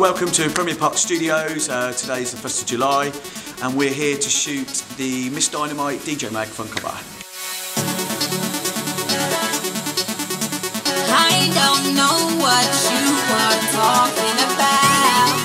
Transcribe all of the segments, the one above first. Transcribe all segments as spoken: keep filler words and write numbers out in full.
So welcome to Premier Park Studios. Uh, today is the first of July and we're here to shoot the Miss Dynamite D J Mag fun cover. I don't know what you are talking about.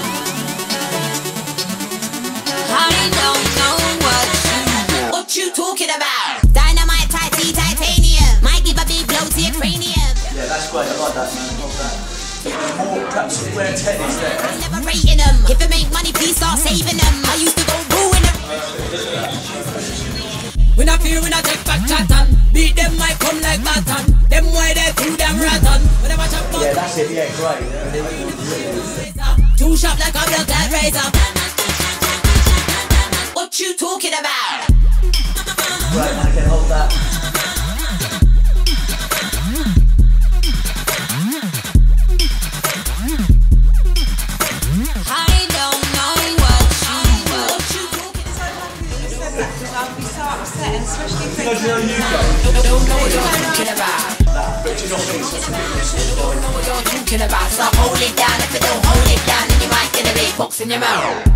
I don't know what you what you talking about. Dynamite, tighty, titanium. Might give a big blow to your cranium. Yeah, that's great. I like that, man. I love that. More perhaps wear ten is there. I'm never rating them. If it make money, please start saving them. I used to go ruin them. When I fear, when I take back Chatham, beat them might come like Baton. Them why they threw them rattan. Whenever chop up. Yeah, that's it. Yeah, great. Yeah. Too sharp like a real glad razor. What you talking about? Right, I can hold that. Especially for you know you don't, don't know what you're talking about. But you don't know what you're talking about. So hold it down. If you don't hold it down, then you might get a big box in your mouth.